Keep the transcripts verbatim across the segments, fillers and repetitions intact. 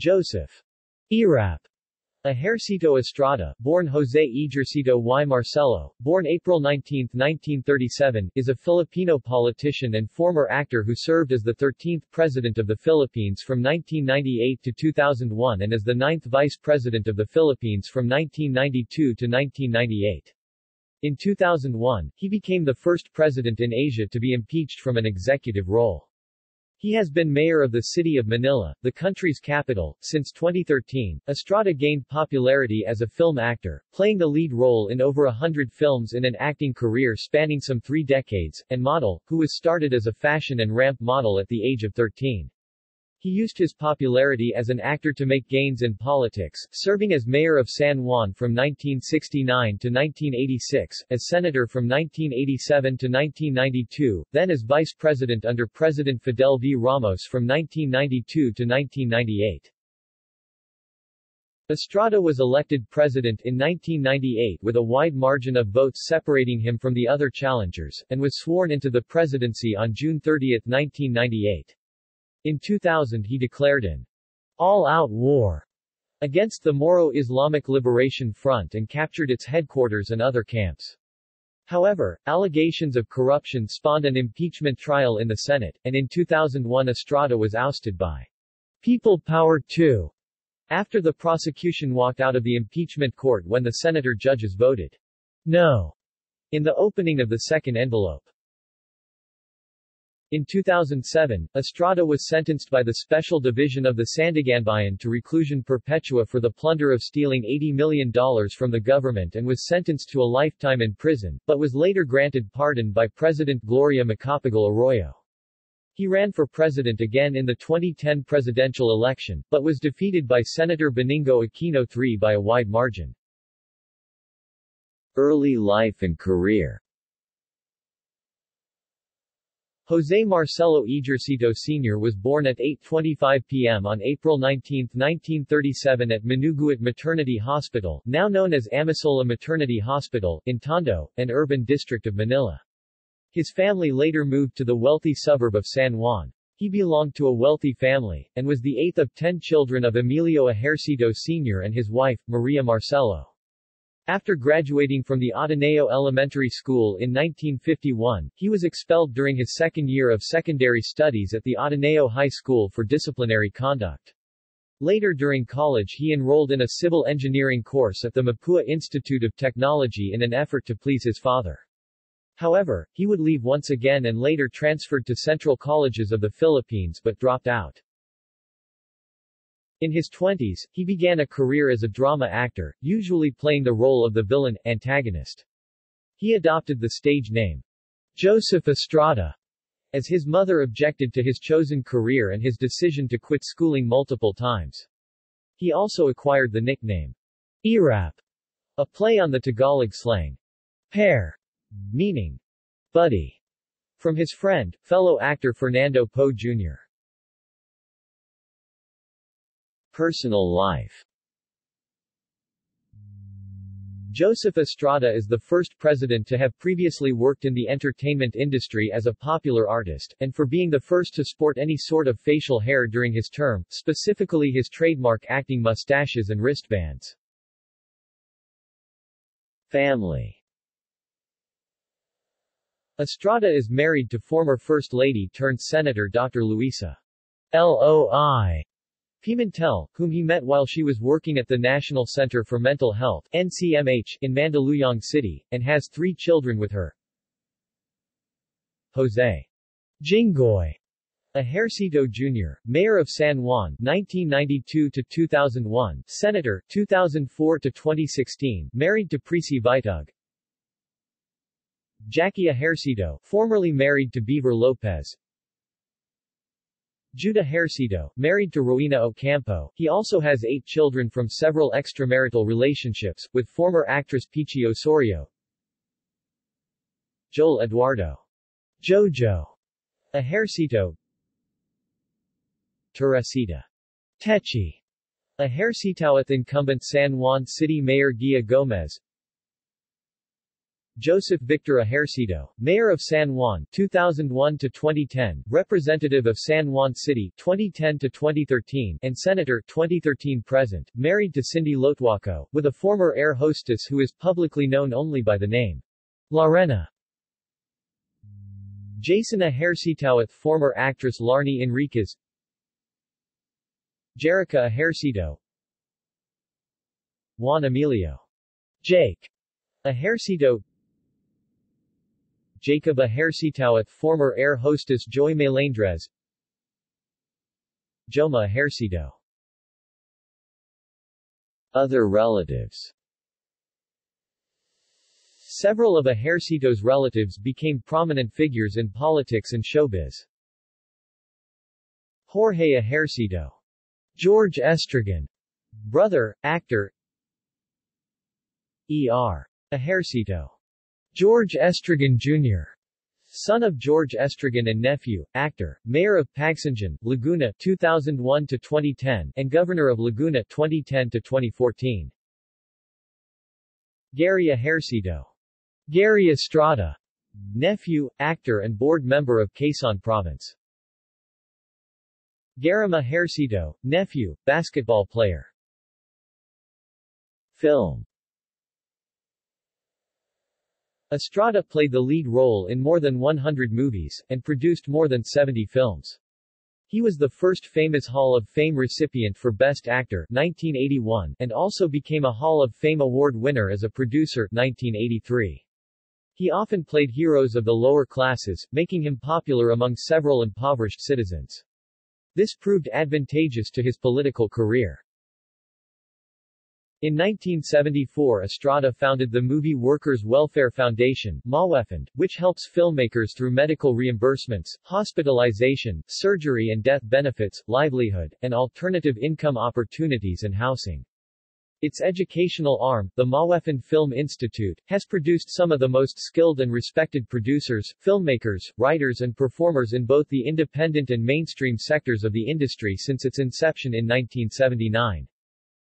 Joseph Erap Ejercito Estrada, born José Ejercito y Marcelo, born April nineteenth, nineteen thirty-seven, is a Filipino politician and former actor who served as the thirteenth President of the Philippines from nineteen ninety-eight to two thousand one and as the ninth Vice President of the Philippines from nineteen ninety-two to nineteen ninety-eight. In two thousand one, he became the first president in Asia to be impeached from an executive role. He has been mayor of the city of Manila, the country's capital, since twenty thirteen. Estrada gained popularity as a film actor, playing the lead role in over a hundred films in an acting career spanning some three decades, and model, who was started as a fashion and ramp model at the age of thirteen. He used his popularity as an actor to make gains in politics, serving as mayor of San Juan from nineteen sixty-nine to nineteen eighty-six, as senator from nineteen eighty-seven to nineteen ninety-two, then as vice president under President Fidel V. Ramos from nineteen ninety-two to nineteen ninety-eight. Estrada was elected president in nineteen ninety-eight with a wide margin of votes separating him from the other challengers, and was sworn into the presidency on June thirtieth, nineteen ninety-eight. In two thousand he declared an all-out war against the Moro Islamic Liberation Front and captured its headquarters and other camps. However, allegations of corruption spawned an impeachment trial in the Senate, and in two thousand one Estrada was ousted by People Power two after the prosecution walked out of the impeachment court when the senator judges voted no in the opening of the second envelope. In two thousand seven, Estrada was sentenced by the Special Division of the Sandiganbayan to reclusion perpetua for the plunder of stealing eighty million dollars from the government and was sentenced to a lifetime in prison, but was later granted pardon by President Gloria Macapagal Arroyo. He ran for president again in the twenty ten presidential election, but was defeated by Senator Benigno Aquino the third by a wide margin. Early life and career. José Marcelo Ejercito Senior was born at eight twenty-five p m on April nineteenth, nineteen thirty-seven at Manuguat Maternity Hospital, now known as Amasola Maternity Hospital, in Tondo, an urban district of Manila. His family later moved to the wealthy suburb of San Juan. He belonged to a wealthy family, and was the eighth of ten children of Emilio Ejercito Senior and his wife, Maria Marcelo. After graduating from the Ateneo Elementary School in nineteen fifty-one, he was expelled during his second year of secondary studies at the Ateneo High School for disciplinary conduct. Later during college he enrolled in a civil engineering course at the Mapua Institute of Technology in an effort to please his father. However, he would leave once again and later transferred to Central Colleges of the Philippines but dropped out. In his twenties, he began a career as a drama actor, usually playing the role of the villain, antagonist. He adopted the stage name, Joseph Estrada, as his mother objected to his chosen career and his decision to quit schooling multiple times. He also acquired the nickname, Erap, a play on the Tagalog slang, pair, meaning, buddy, from his friend, fellow actor Fernando Poe Junior Personal life. Joseph Estrada is the first president to have previously worked in the entertainment industry as a popular artist, and for being the first to sport any sort of facial hair during his term, specifically his trademark acting mustaches and wristbands. Family. Estrada is married to former First Lady turned Senator Doctor Luisa L O I Pimentel, whom he met while she was working at the National Center for Mental Health (N C M H) in Mandaluyong City, and has three children with her. José Jinggoy Ejercito Junior, mayor of San Juan nineteen ninety-two to two thousand one, senator two thousand four to twenty sixteen, married to Prissy Vitug. Jackie Ejercito, formerly married to Beaver Lopez. Judah Ejercito, married to Rowena Ocampo. He also has eight children from several extramarital relationships, with former actress Pichi Osorio. Joel Eduardo Jojo Ejercito, Teresita Techi Ejercito, incumbent San Juan City Mayor Gia Gomez, Joseph Victor Ejercito, Mayor of San Juan, two thousand one to twenty ten, Representative of San Juan City, twenty ten to twenty thirteen, and Senator, twenty thirteen present, married to Cindy Lotuaco, with a former air hostess who is publicly known only by the name Larena. Jason Ejercito, former actress Larnie Enriquez, Jerica Ejercito, Juan Emilio Jake Ejercito, Jacob Ejercito, former air hostess Joy Melendrez, Joma Ejercito. Other relatives. Several of Ejercito's relatives became prominent figures in politics and showbiz. Jorge Ejercito, George Estragon, brother, actor, E R Ejercito, George Estragon Junior, son of George Estragon and nephew, actor, mayor of Pagsanjan, Laguna two thousand one to twenty ten and governor of Laguna twenty ten to twenty fourteen. Gary Ejercito, Gary Estrada, nephew, actor and board member of Quezon Province. Garima Ejercito, nephew, basketball player. Film. Estrada played the lead role in more than one hundred movies, and produced more than seventy films. He was the first famous Hall of Fame recipient for Best Actor nineteen eighty-one, and also became a Hall of Fame Award winner as a producer nineteen eighty-three. He often played heroes of the lower classes, making him popular among several impoverished citizens. This proved advantageous to his political career. In nineteen seventy-four, Estrada founded the Movie Workers Welfare Foundation, MAWEFund, which helps filmmakers through medical reimbursements, hospitalization, surgery and death benefits, livelihood, and alternative income opportunities and housing. Its educational arm, the MAWEFund Film Institute, has produced some of the most skilled and respected producers, filmmakers, writers and performers in both the independent and mainstream sectors of the industry since its inception in nineteen seventy-nine.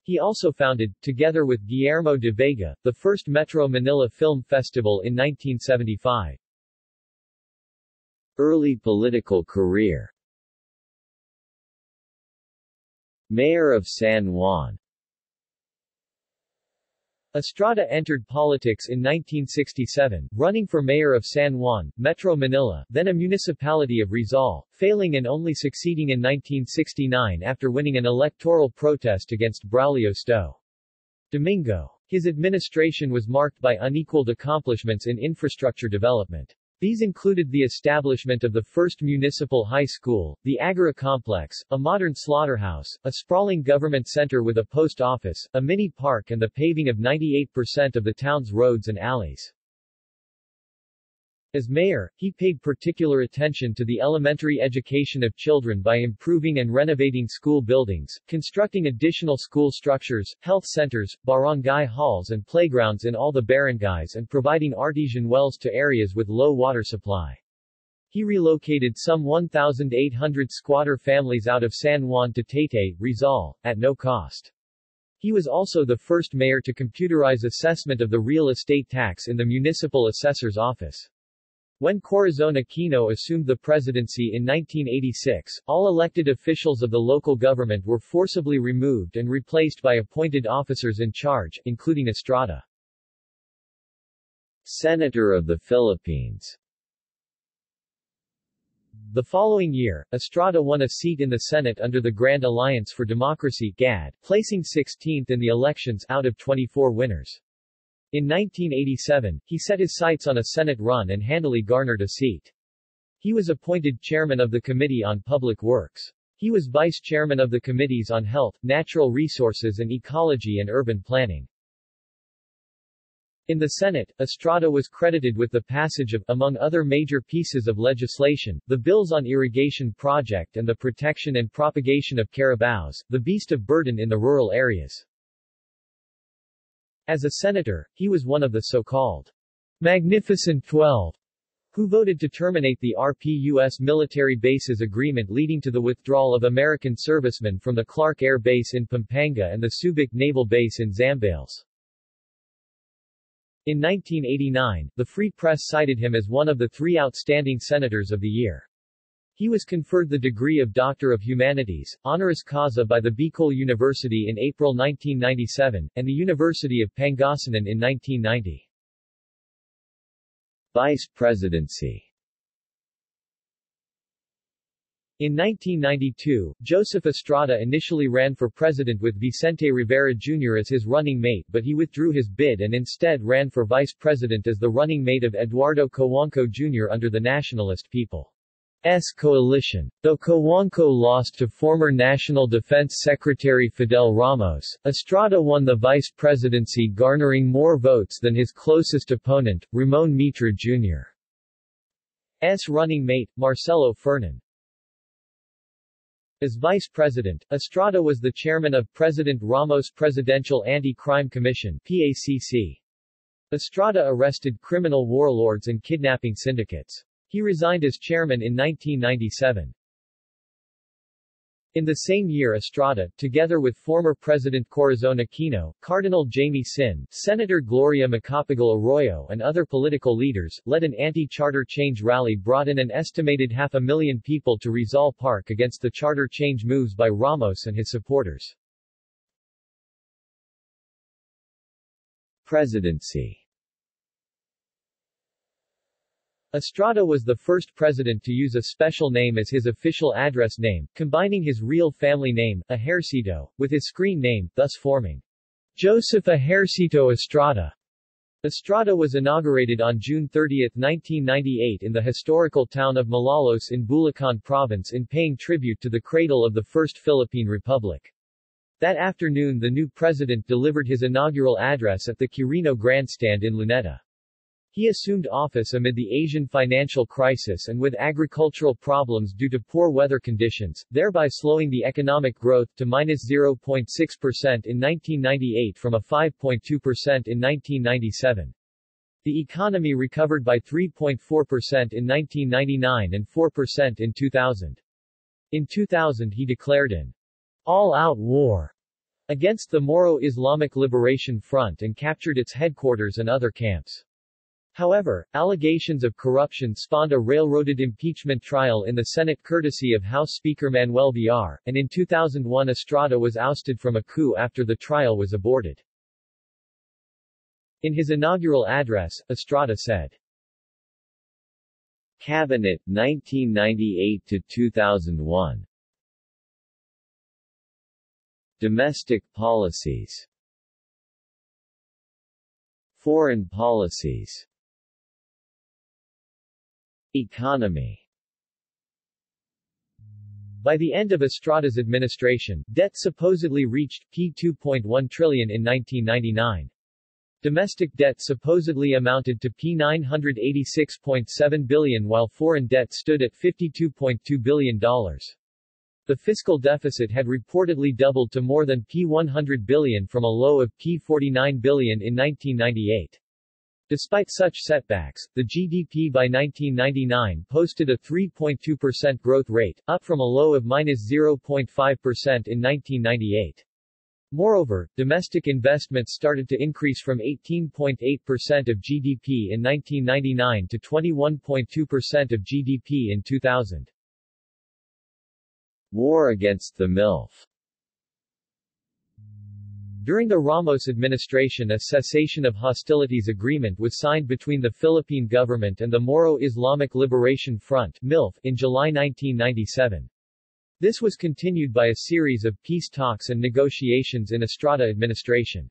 He also founded, together with Guillermo de Vega, the first Metro Manila Film Festival in nineteen seventy-five. Early political career. Mayor of San Juan. Estrada entered politics in nineteen sixty-seven, running for mayor of San Juan, Metro Manila, then a municipality of Rizal, failing and only succeeding in nineteen sixty-nine after winning an electoral protest against Braulio Stow Domingo. His administration was marked by unequaled accomplishments in infrastructure development. These included the establishment of the first municipal high school, the Agora Complex, a modern slaughterhouse, a sprawling government center with a post office, a mini park and the paving of ninety-eight percent of the town's roads and alleys. As mayor, he paid particular attention to the elementary education of children by improving and renovating school buildings, constructing additional school structures, health centers, barangay halls and playgrounds in all the barangays and providing artesian wells to areas with low water supply. He relocated some one thousand eight hundred squatter families out of San Juan to Taytay, Rizal, at no cost. He was also the first mayor to computerize assessment of the real estate tax in the municipal assessor's office. When Corazon Aquino assumed the presidency in nineteen eighty-six, all elected officials of the local government were forcibly removed and replaced by appointed officers in charge, including Estrada. Senator of the Philippines. The following year, Estrada won a seat in the Senate under the Grand Alliance for Democracy (G A D), placing sixteenth in the elections out of twenty-four winners. In nineteen eighty-seven, he set his sights on a Senate run and handily garnered a seat. He was appointed chairman of the Committee on Public Works. He was vice chairman of the Committees on Health, Natural Resources and Ecology and Urban Planning. In the Senate, Estrada was credited with the passage of, among other major pieces of legislation, the bills on irrigation project and the protection and propagation of carabaos, the beast of burden in the rural areas. As a senator, he was one of the so-called Magnificent Twelve, who voted to terminate the R P U S military bases agreement leading to the withdrawal of American servicemen from the Clark Air Base in Pampanga and the Subic Naval Base in Zambales. In nineteen eighty-nine, the Free Press cited him as one of the three outstanding senators of the year. He was conferred the degree of Doctor of Humanities, honoris causa by the Bicol University in April nineteen ninety-seven, and the University of Pangasinan in nineteen ninety. Vice Presidency. In nineteen ninety-two, Joseph Estrada initially ran for president with Vicente Rivera Junior as his running mate, but he withdrew his bid and instead ran for vice president as the running mate of Eduardo Cojuangco Junior under the Nationalist People coalition. Though Cojuangco lost to former National Defense Secretary Fidel Ramos, Estrada won the vice presidency, garnering more votes than his closest opponent, Ramon Mitra Junior's running mate, Marcelo Fernan. As vice president, Estrada was the chairman of President Ramos' Presidential Anti-Crime Commission (P A C C). Estrada arrested criminal warlords and kidnapping syndicates. He resigned as chairman in nineteen ninety-seven. In the same year, Estrada, together with former President Corazon Aquino, Cardinal Jaime Sin, Senator Gloria Macapagal Arroyo and other political leaders, led an anti-charter change rally brought in an estimated half a million people to Rizal Park against the charter change moves by Ramos and his supporters. Presidency. Estrada was the first president to use a special name as his official address name, combining his real family name, Ejercito, with his screen name, thus forming Joseph Ejercito Estrada. Estrada was inaugurated on June thirtieth, nineteen ninety-eight in the historical town of Malolos in Bulacan Province in paying tribute to the cradle of the First Philippine Republic. That afternoon the new president delivered his inaugural address at the Quirino Grandstand in Luneta. He assumed office amid the Asian financial crisis and with agricultural problems due to poor weather conditions, thereby slowing the economic growth to minus zero point six percent in nineteen ninety-eight from a five point two percent in nineteen ninety-seven. The economy recovered by three point four percent in nineteen ninety-nine and four percent in two thousand. In two thousand he declared an all-out war against the Moro Islamic Liberation Front and captured its headquarters and other camps. However, allegations of corruption spawned a railroaded impeachment trial in the Senate courtesy of House Speaker Manuel Villar, and in two thousand one Estrada was ousted from a coup after the trial was aborted. In his inaugural address, Estrada said, Cabinet, nineteen ninety-eight to two thousand one. Domestic policies. Foreign policies. Economy. By the end of Estrada's administration, debt supposedly reached P two point one trillion in nineteen ninety-nine. Domestic debt supposedly amounted to P nine hundred eighty-six point seven billion while foreign debt stood at fifty-two point two billion dollars. The fiscal deficit had reportedly doubled to more than P one hundred billion from a low of P forty-nine billion in nineteen ninety-eight. Despite such setbacks, the G D P by nineteen ninety-nine posted a three point two percent growth rate, up from a low of minus zero point five percent in nineteen ninety-eight. Moreover, domestic investment started to increase from eighteen point eight percent of G D P in nineteen ninety-nine to twenty-one point two percent of G D P in two thousand. War against the M I L F. During the Ramos administration, a cessation of hostilities agreement was signed between the Philippine government and the Moro Islamic Liberation Front (M I L F) in July nineteen ninety-seven. This was continued by a series of peace talks and negotiations in Estrada administration.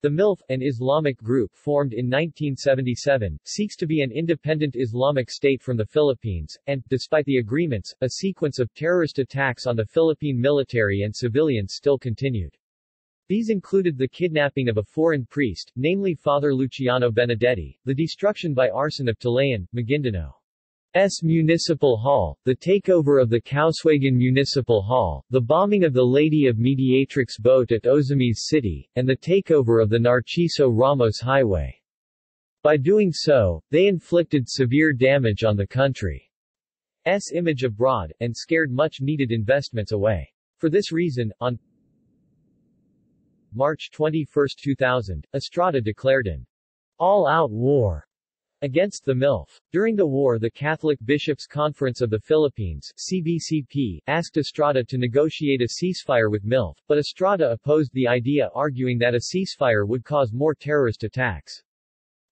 The M I L F, an Islamic group formed in nineteen seventy-seven, seeks to be an independent Islamic state from the Philippines, and, despite the agreements, a sequence of terrorist attacks on the Philippine military and civilians still continued. These included the kidnapping of a foreign priest, namely Father Luciano Benedetti, the destruction by arson of Talayan, Maguindano's Municipal Hall, the takeover of the Causwagan Municipal Hall, the bombing of the Lady of Mediatrix boat at Ozamis City, and the takeover of the Narciso Ramos Highway. By doing so, they inflicted severe damage on the country's image abroad, and scared much-needed investments away. For this reason, on March twenty-first, two thousand, Estrada declared an all-out war against the M I L F. During the war, the Catholic Bishops' Conference of the Philippines C B C P asked Estrada to negotiate a ceasefire with M I L F, but Estrada opposed the idea, arguing that a ceasefire would cause more terrorist attacks.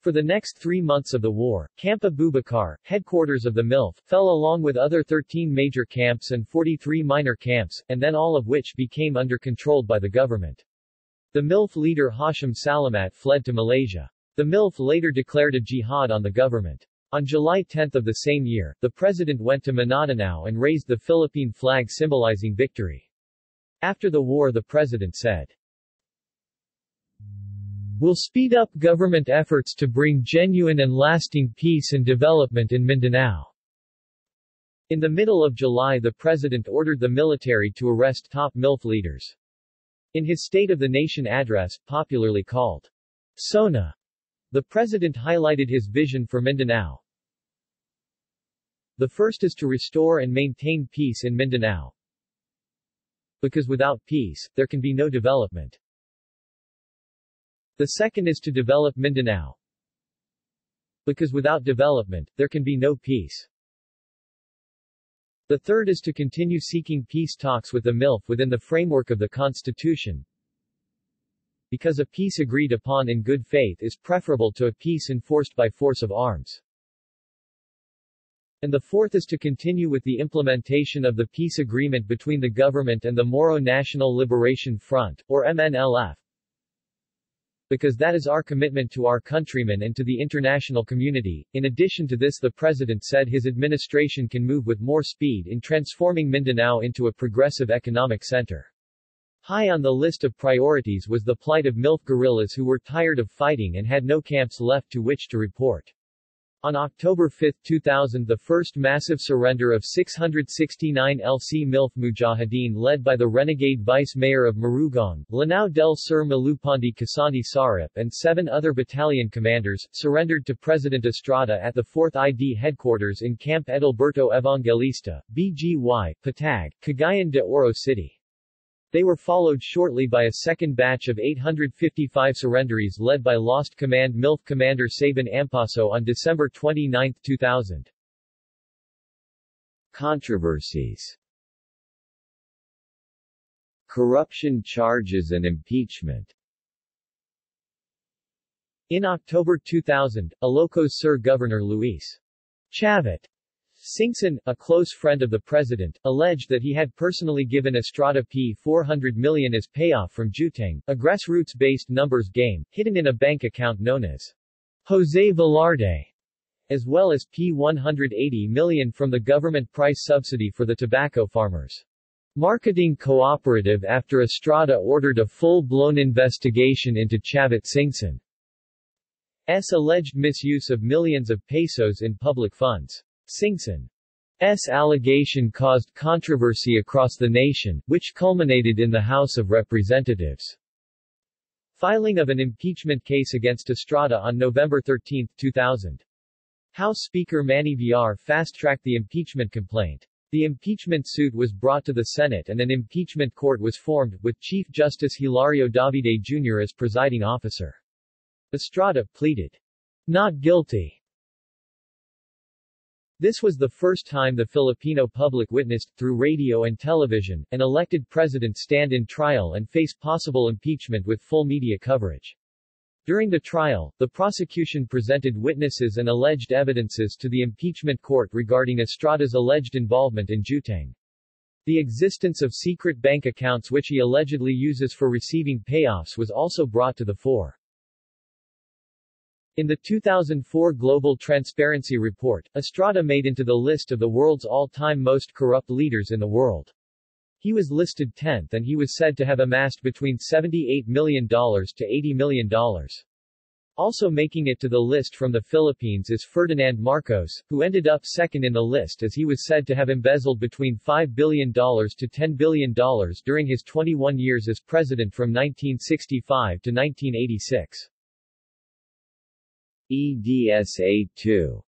For the next three months of the war, Camp Abubakar, headquarters of the M I L F, fell along with other thirteen major camps and forty-three minor camps, and then all of which became under control by the government. The M I L F leader Hashim Salamat fled to Malaysia. The M I L F later declared a jihad on the government. On July tenth of the same year, the president went to Mindanao and raised the Philippine flag symbolizing victory. After the war, the president said, "We'll speed up government efforts to bring genuine and lasting peace and development in Mindanao." In the middle of July, the president ordered the military to arrest top M I L F leaders. In his State of the Nation address, popularly called SONA, the president highlighted his vision for Mindanao. The first is to restore and maintain peace in Mindanao, because without peace, there can be no development. The second is to develop Mindanao, because without development, there can be no peace. The third is to continue seeking peace talks with the M I L F within the framework of the Constitution, because a peace agreed upon in good faith is preferable to a peace enforced by force of arms. And the fourth is to continue with the implementation of the peace agreement between the government and the Moro National Liberation Front, or M N L F, because that is our commitment to our countrymen and to the international community. In addition to this, the president said his administration can move with more speed in transforming Mindanao into a progressive economic center. High on the list of priorities was the plight of M I L F guerrillas who were tired of fighting and had no camps left to which to report. On October fifth two thousand, the first massive surrender of six hundred sixty-nine L C M I L F Mujahideen led by the renegade vice-mayor of Marugong, Lanao del Sur Malupandi Kasani Sarip, and seven other battalion commanders, surrendered to President Estrada at the fourth I D headquarters in Camp Edilberto Evangelista, B G Y, Patag, Cagayan de Oro City. They were followed shortly by a second batch of eight hundred fifty-five surrenderies led by Lost Command M I L F Commander Saban Ampaso on December twenty-ninth two thousand. Controversies. Corruption charges and impeachment. In October two thousand, Ilocos Sur Governor Luis Chavit Singson, a close friend of the president, alleged that he had personally given Estrada P four hundred million as payoff from Jutang, a grassroots-based numbers game, hidden in a bank account known as Jose Velarde, as well as P one hundred eighty million from the government price subsidy for the tobacco farmers' marketing cooperative after Estrada ordered a full-blown investigation into Chavit Singson's alleged misuse of millions of pesos in public funds. Singson's allegation caused controversy across the nation, which culminated in the House of Representatives' filing of an impeachment case against Estrada on November thirteenth two thousand. House Speaker Manny V R fast-tracked the impeachment complaint. The impeachment suit was brought to the Senate and an impeachment court was formed, with Chief Justice Hilario Davide Junior as presiding officer. Estrada pleaded not guilty. This was the first time the Filipino public witnessed, through radio and television, an elected president stand in trial and face possible impeachment with full media coverage. During the trial, the prosecution presented witnesses and alleged evidences to the impeachment court regarding Estrada's alleged involvement in Jutang, the existence of secret bank accounts which he allegedly uses for receiving payoffs was also brought to the fore. In the two thousand four Global Transparency Report, Estrada made into the list of the world's all-time most corrupt leaders in the world. He was listed tenth and he was said to have amassed between seventy-eight million dollars to eighty million dollars. Also making it to the list from the Philippines is Ferdinand Marcos, who ended up second in the list as he was said to have embezzled between five billion dollars to ten billion dollars during his twenty-one years as president from nineteen sixty-five to nineteen eighty-six. E D S A two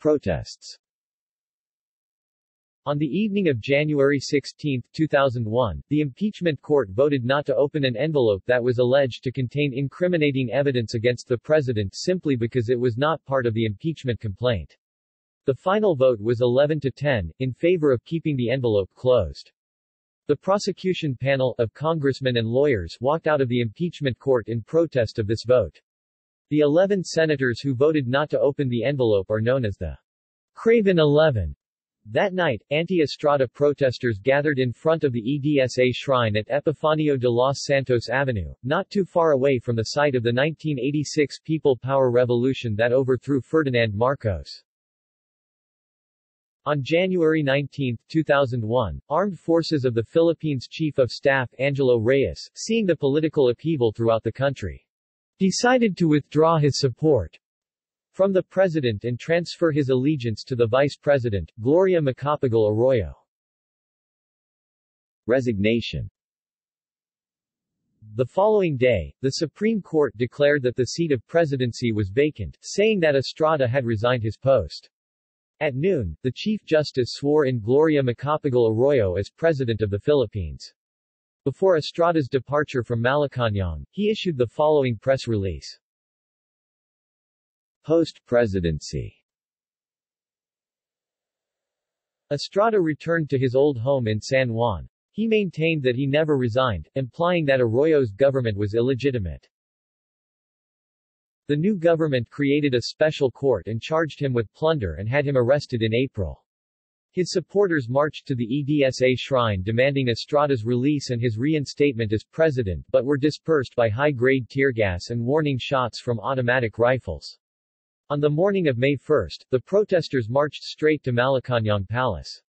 Protests. On the evening of January sixteenth, two thousand one, the impeachment court voted not to open an envelope that was alleged to contain incriminating evidence against the president simply because it was not part of the impeachment complaint. The final vote was eleven to ten, in favor of keeping the envelope closed. The prosecution panel, of congressmen and lawyers, walked out of the impeachment court in protest of this vote. The eleven senators who voted not to open the envelope are known as the Craven Eleven. That night, anti-Estrada protesters gathered in front of the E D S A shrine at Epifanio de los Santos Avenue, not too far away from the site of the nineteen eighty-six People Power Revolution that overthrew Ferdinand Marcos. On January nineteenth, two thousand one, armed forces of the Philippines Chief of Staff Angelo Reyes, seeing the political upheaval throughout the country, decided to withdraw his support from the president and transfer his allegiance to the vice president, Gloria Macapagal Arroyo. Resignation. The following day, the Supreme Court declared that the seat of presidency was vacant, saying that Estrada had resigned his post. At noon, the Chief Justice swore in Gloria Macapagal Arroyo as President of the Philippines. Before Estrada's departure from Malacañang, he issued the following press release. Post-presidency. Estrada returned to his old home in San Juan. He maintained that he never resigned, implying that Arroyo's government was illegitimate. The new government created a special court and charged him with plunder and had him arrested in April. His supporters marched to the E D S A shrine demanding Estrada's release and his reinstatement as president, but were dispersed by high-grade tear gas and warning shots from automatic rifles. On the morning of May first, the protesters marched straight to Malacañang Palace.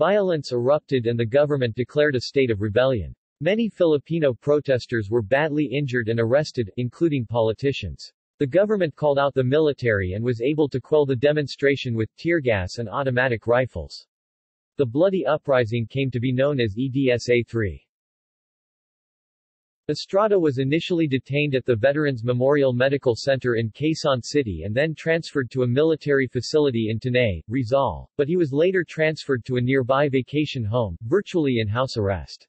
Violence erupted and the government declared a state of rebellion. Many Filipino protesters were badly injured and arrested, including politicians. The government called out the military and was able to quell the demonstration with tear gas and automatic rifles. The bloody uprising came to be known as E D S A three. Estrada was initially detained at the Veterans Memorial Medical Center in Quezon City and then transferred to a military facility in Tanay, Rizal, but he was later transferred to a nearby vacation home, virtually in house arrest.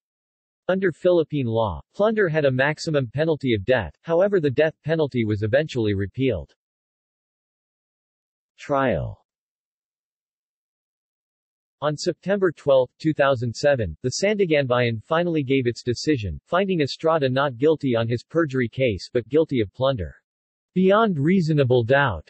Under Philippine law, plunder had a maximum penalty of death, however the death penalty was eventually repealed. Trial. On September twelfth, two thousand seven, the Sandiganbayan finally gave its decision, finding Estrada not guilty on his perjury case but guilty of plunder. Beyond reasonable doubt,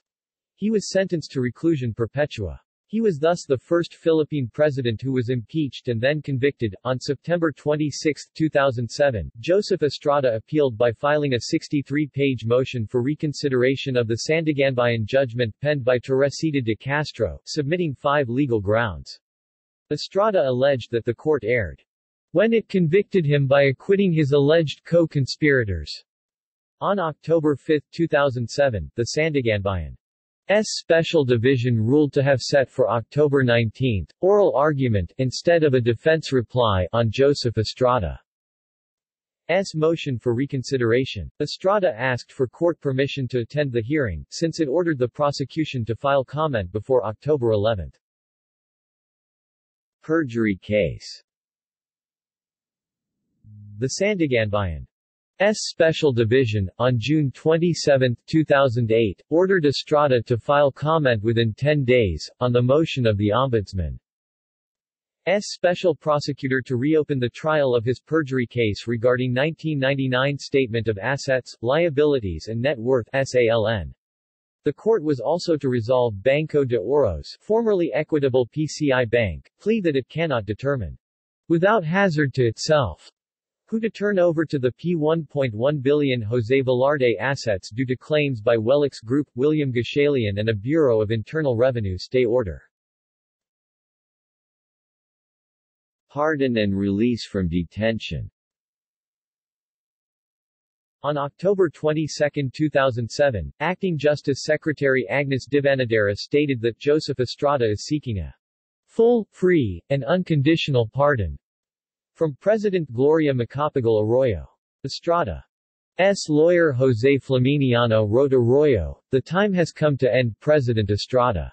he was sentenced to reclusion perpetua. He was thus the first Philippine president who was impeached and then convicted. On September twenty-sixth, two thousand seven, Joseph Estrada appealed by filing a sixty-three page motion for reconsideration of the Sandiganbayan judgment penned by Teresita de Castro, submitting five legal grounds. Estrada alleged that the court erred when it convicted him by acquitting his alleged co-conspirators. On October fifth, two thousand seven, the Sandiganbayan's Special Division ruled to have set for October nineteenth, oral argument, instead of a defense reply, on Joseph Estrada's motion for reconsideration. Estrada asked for court permission to attend the hearing, since it ordered the prosecution to file comment before October eleventh. Perjury case. The Sandiganbayan's Special Division, on June twenty-seventh, two thousand eight, ordered Estrada to file comment within ten days, on the motion of the Ombudsman's Special Prosecutor to reopen the trial of his perjury case regarding nineteen ninety-nine Statement of Assets, Liabilities and Net Worth S A L N. The court was also to resolve Banco de Oro's, formerly Equitable P C I Bank, plea that it cannot determine, without hazard to itself, who to turn over to the P one point one billion Jose Velarde assets due to claims by Wellex Group, William Gashalian and a Bureau of Internal Revenue stay order. Pardon and release from detention. On October twenty-second, two thousand seven, Acting Justice Secretary Agnes Divanadera stated that Joseph Estrada is seeking a full, free, and unconditional pardon from President Gloria Macapagal Arroyo. Estrada's lawyer Jose Flaminiano wrote Arroyo, "The time has come to end President Estrada's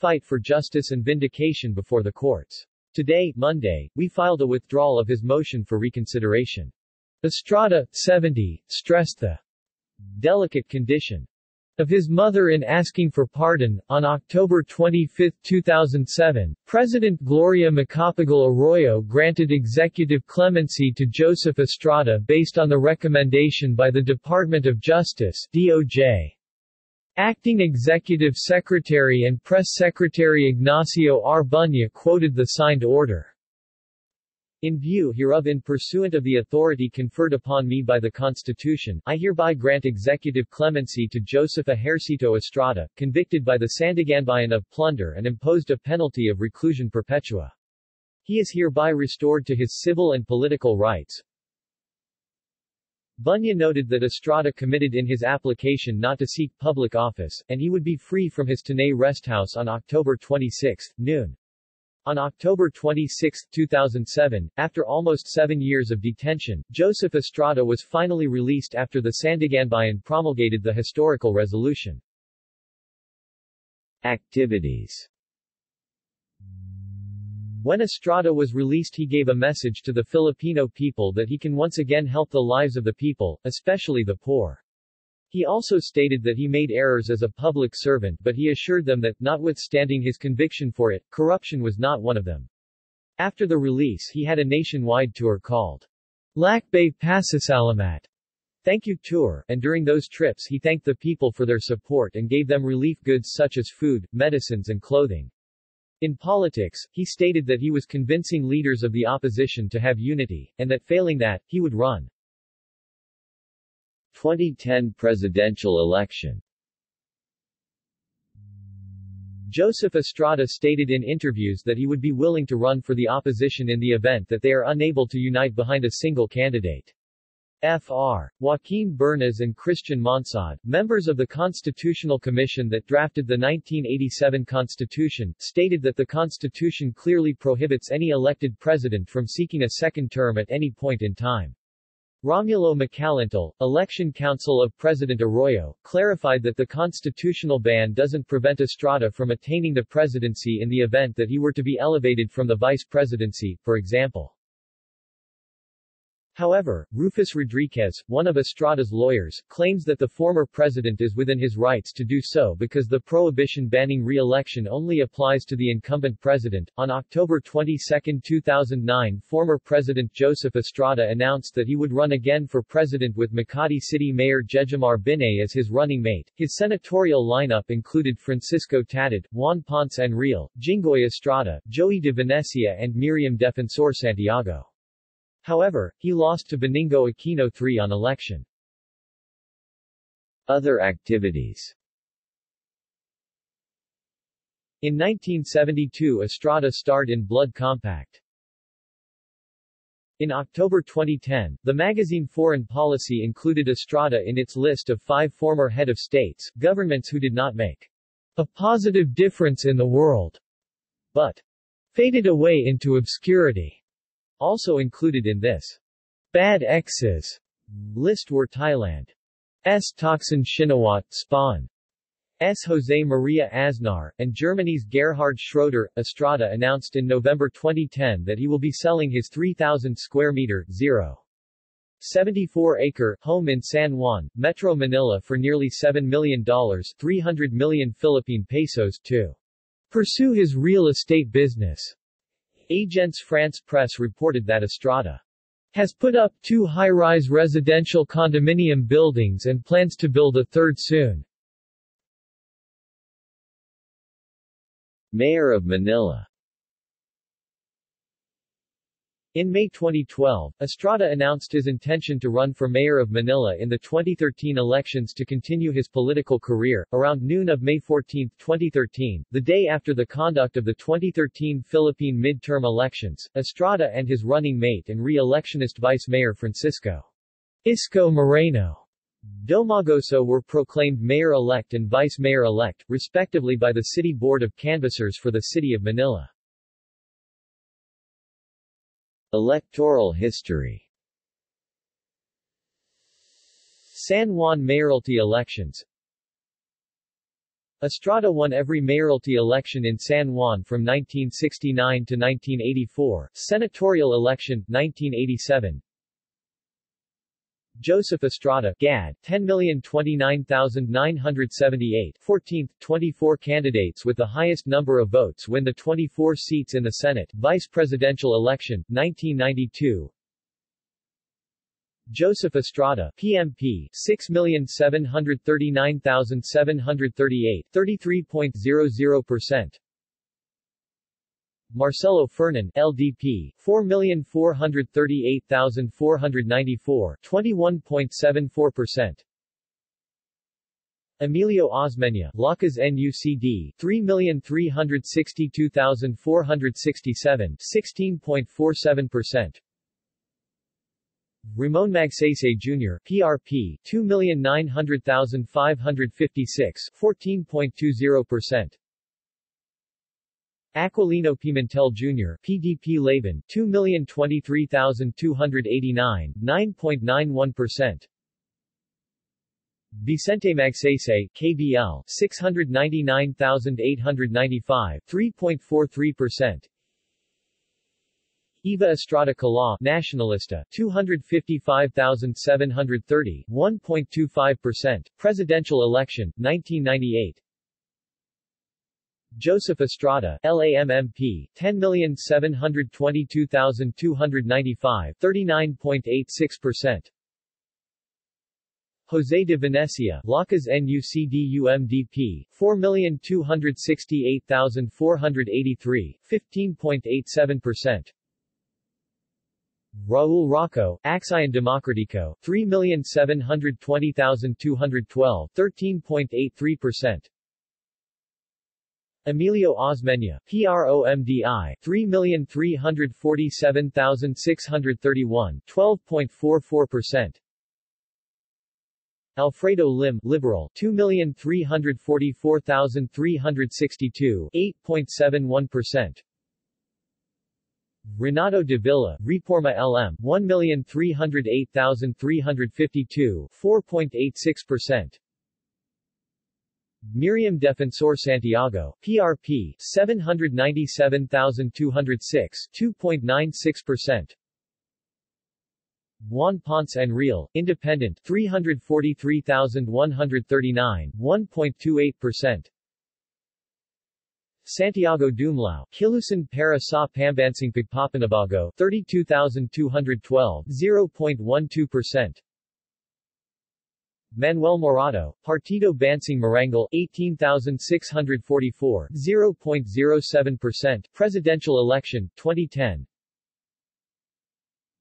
fight for justice and vindication before the courts. Today, Monday, we filed a withdrawal of his motion for reconsideration. Estrada, seventy, stressed the delicate condition of his mother in asking for pardon. On October twenty-fifth, two thousand seven, President Gloria Macapagal Arroyo granted executive clemency to Joseph Estrada based on the recommendation by the Department of Justice (D O J). Acting Executive Secretary and Press Secretary Ignacio R. Bunya quoted the signed order. In view hereof, in pursuant of the authority conferred upon me by the Constitution, I hereby grant executive clemency to Joseph Ejercito Estrada, convicted by the Sandiganbayan of plunder and imposed a penalty of reclusion perpetua. He is hereby restored to his civil and political rights. Bunya noted that Estrada committed in his application not to seek public office, and he would be free from his Tanay Resthouse on October twenty-sixth, noon. On October twenty-sixth, two thousand seven, after almost seven years of detention, Joseph Estrada was finally released after the Sandiganbayan promulgated the historical resolution. Activities. When Estrada was released, he gave a message to the Filipino people that he can once again help the lives of the people, especially the poor. He also stated that he made errors as a public servant, but he assured them that, notwithstanding his conviction for it, corruption was not one of them. After the release, he had a nationwide tour called Lakbay Pasasalamat, Thank You Tour, and during those trips he thanked the people for their support and gave them relief goods such as food, medicines and clothing. In politics, he stated that he was convincing leaders of the opposition to have unity, and that failing that, he would run. twenty ten presidential election. Joseph Estrada stated in interviews that he would be willing to run for the opposition in the event that they are unable to unite behind a single candidate. Fr. Joaquin Bernas and Christian Monsod, members of the Constitutional Commission that drafted the nineteen eighty-seven Constitution, stated that the Constitution clearly prohibits any elected president from seeking a second term at any point in time. Romulo Macalantal, election counsel of President Arroyo, clarified that the constitutional ban doesn't prevent Estrada from attaining the presidency in the event that he were to be elevated from the vice presidency, for example. However, Rufus Rodriguez, one of Estrada's lawyers, claims that the former president is within his rights to do so because the prohibition banning re-election only applies to the incumbent president. On October twenty-second, two thousand nine, former President Joseph Estrada announced that he would run again for president with Makati City Mayor Jejomar Binay as his running mate. His senatorial lineup included Francisco Tatid, Juan Ponce Enrile, Jinggoy Estrada, Joey De Venecia, and Miriam Defensor Santiago. However, he lost to Benigno Aquino the third on election. Other activities. In nineteen seventy-two, Estrada starred in Blood Compact. In October twenty ten, the magazine Foreign Policy included Estrada in its list of five former head of states, governments who did not make a positive difference in the world, but faded away into obscurity. Also included in this bad exes list were Thailand's Thaksin Shinawatra, Spain's Jose Maria Aznar, and Germany's Gerhard Schröder. Estrada announced in November twenty ten that he will be selling his three thousand square meter, zero point seven four acre home in San Juan, Metro Manila for nearly seven million dollars, three hundred million Philippine pesos, to pursue his real estate business. Agence France-Presse reported that Estrada has put up two high-rise residential condominium buildings and plans to build a third soon. Mayor of Manila. In May twenty twelve, Estrada announced his intention to run for mayor of Manila in the twenty thirteen elections to continue his political career. Around noon of May fourteenth, twenty thirteen, the day after the conduct of the twenty thirteen Philippine midterm elections, Estrada and his running mate and re-electionist vice mayor Francisco Isko Moreno Domagoso were proclaimed mayor-elect and vice-mayor-elect, respectively, by the City Board of Canvassers for the City of Manila. Electoral history. San Juan mayoralty elections. Estrada won every mayoralty election in San Juan from nineteen sixty-nine to nineteen eighty-four, senatorial election, nineteen eighty-seven. Joseph Estrada, G A D, ten million twenty-nine thousand nine hundred seventy-eight, fourteenth, twenty-four candidates with the highest number of votes win the twenty-four seats in the Senate, vice presidential election, nineteen ninety-two. Joseph Estrada, P M P, six million seven hundred thirty-nine thousand seven hundred thirty-eight, thirty-three point zero zero percent. Marcelo Fernan, L D P, four million four hundred thirty-eight thousand four hundred ninety-four, twenty-one point seven four percent. Emilio Osmeña, Lacas N U C D, three million three hundred sixty-two thousand four hundred sixty-seven, sixteen point four seven percent. Ramon Magsaysay Junior, P R P, two million nine hundred thousand five hundred fifty-six, fourteen point two zero percent. Aquilino Pimentel Junior, P D P Laban, two million twenty-three thousand two hundred eighty-nine, nine point nine one percent. Vicente Magsaysay, K B L, six hundred ninety-nine thousand eight hundred ninety-five, three point four three percent. Eva Estrada Cala, Nacionalista, two hundred fifty-five thousand seven hundred thirty, one point two five percent, presidential election, nineteen ninety-eight. Joseph Estrada, L A M M P, ten million seven hundred twenty-two thousand two hundred ninety-five, thirty-nine point eight six percent. Jose de Venecia, Lacas N U C D U M D P, four million two hundred sixty-eight thousand four hundred eighty-three, fifteen point eight seven percent. Raul Rocco, Acción Democrático, three million seven hundred twenty thousand two hundred twelve, thirteen point eight three percent. Emilio Osmeña, P R O M D I, three million three hundred forty-seven thousand six hundred thirty-one, twelve point four four percent. Alfredo Lim, Liberal, two million three hundred forty-four thousand three hundred sixty-two, eight point seven one percent. Renato Davila, Reforma L M, one million three hundred eight thousand three hundred fifty-two, four point eight six percent. Miriam Defensor Santiago, P R P, seven hundred ninety-seven thousand two hundred six, two point nine six percent. Juan Ponce Enrile, Independent, three hundred forty-three thousand one hundred thirty-nine, one point two eight percent. Santiago Dumlao, Kilusan para sa pambansang pagpapanabago, thirty-two thousand two hundred twelve, zero point one two percent. Manuel Morado, Partido Bansang Marangal, eighteen thousand six hundred forty-four, zero point zero seven percent, presidential election, twenty ten.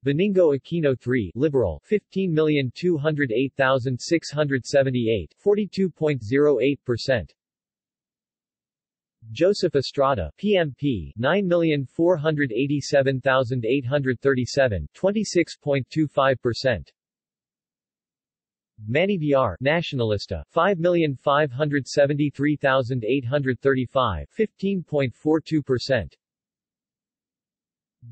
Benigno Aquino the third, Liberal, fifteen million two hundred eight thousand six hundred seventy-eight, forty-two point zero eight percent. Joseph Estrada, P M P, nine million four hundred eighty-seven thousand eight hundred thirty-seven, twenty-six point two five percent. Manny Villar, Nacionalista, five million five hundred seventy-three thousand eight hundred thirty-five, fifteen point four two percent.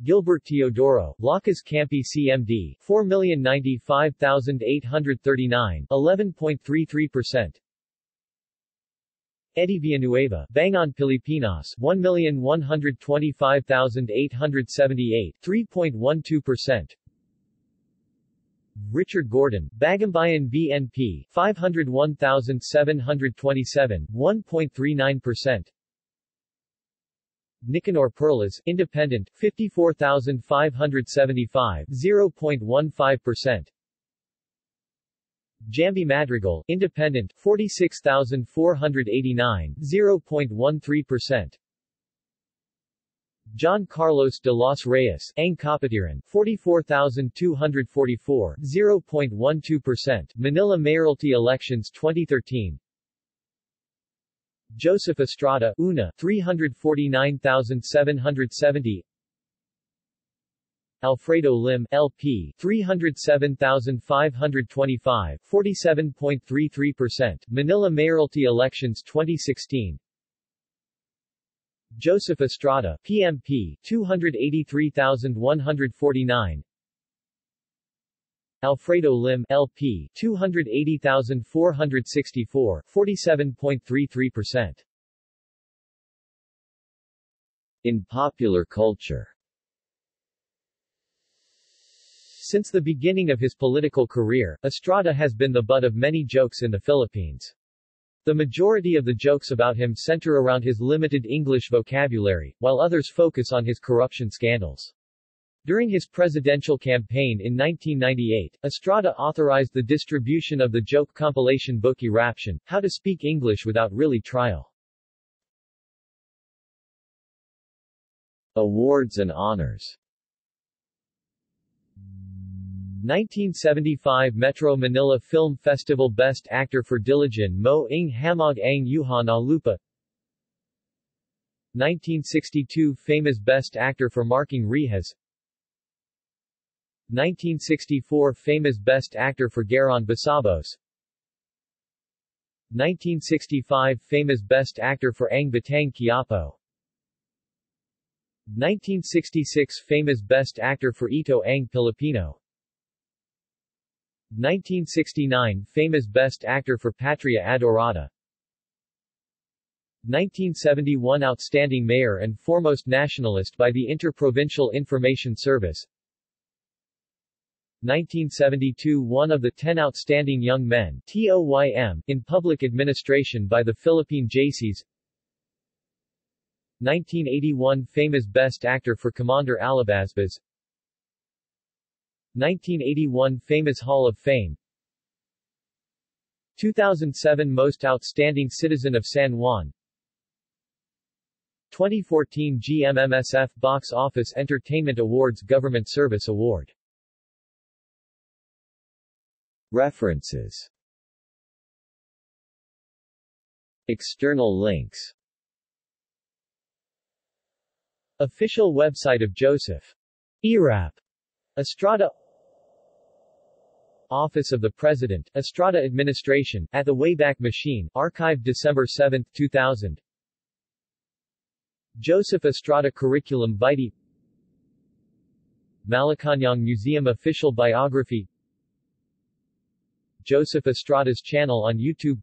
Gilbert Teodoro, Lacas Campi C M D, four million ninety-five thousand eight hundred thirty-nine, eleven point three three percent. Eddie Villanueva, Bangon Pilipinas, one million one hundred twenty-five thousand eight hundred seventy-eight, three point one two percent. Richard Gordon, Bagumbayan B N P, five hundred one thousand seven hundred twenty-seven, one point three nine percent. Nicanor Perlas, Independent, fifty-four thousand five hundred seventy-five, zero point one five percent. Jamby Madrigal, Independent, forty-six thousand four hundred eighty-nine, zero point one three percent. John Carlos de los Reyes, Ang Kapatiran, forty-four thousand two hundred forty-four, zero point one two percent, Manila Mayoralty Elections twenty thirteen. Joseph Estrada, U N A, three hundred forty-nine thousand seven hundred seventy. Alfredo Lim, L P, three hundred seven thousand five hundred twenty-five, forty-seven point three three percent, Manila Mayoralty Elections twenty sixteen. Joseph Estrada, P M P, two hundred eighty-three thousand one hundred forty-nine. Alfredo Lim, L P, two hundred eighty thousand four hundred sixty-four, forty-seven point three three percent. In popular culture. Since the beginning of his political career, Estrada has been the butt of many jokes in the Philippines. The majority of the jokes about him center around his limited English vocabulary, while others focus on his corruption scandals. During his presidential campaign in nineteen ninety-eight, Estrada authorized the distribution of the joke compilation book Eruption, How to Speak English Without Really Trial. Awards and honors. nineteen seventy-five Metro Manila Film Festival Best Actor for Diligen Mo Ng Hamog Ang Yuhana Lupa. nineteen sixty-two Famous Best Actor for Marking Rihas. nineteen sixty-four Famous Best Actor for Garon Basabos. nineteen sixty-five Famous Best Actor for Ang Batang Quiapo. nineteen sixty-six Famous Best Actor for Ito Ang Pilipino. nineteen sixty-nine Famous Best Actor for Patria Adorada. nineteen seventy-one Outstanding Mayor and Foremost Nationalist by the Interprovincial Information Service. nineteen seventy-two One of the ten Outstanding Young Men (T O Y M) in Public Administration by the Philippine J Cs. nineteen eighty-one Famous Best Actor for Commander Alabazbas. nineteen eighty-one Famous Hall of Fame. Two thousand seven Most Outstanding Citizen of San Juan. Twenty fourteen G M M S F Box Office Entertainment Awards Government Service Award. References. External links. Official website of Joseph Erap Estrada. Office of the President, Estrada Administration, at the Wayback Machine, archived December seventh, two thousand. Joseph Estrada Curriculum Vitae. Malacañang Museum Official Biography. Joseph Estrada's channel on YouTube.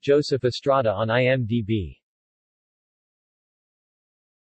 Joseph Estrada on I M D B.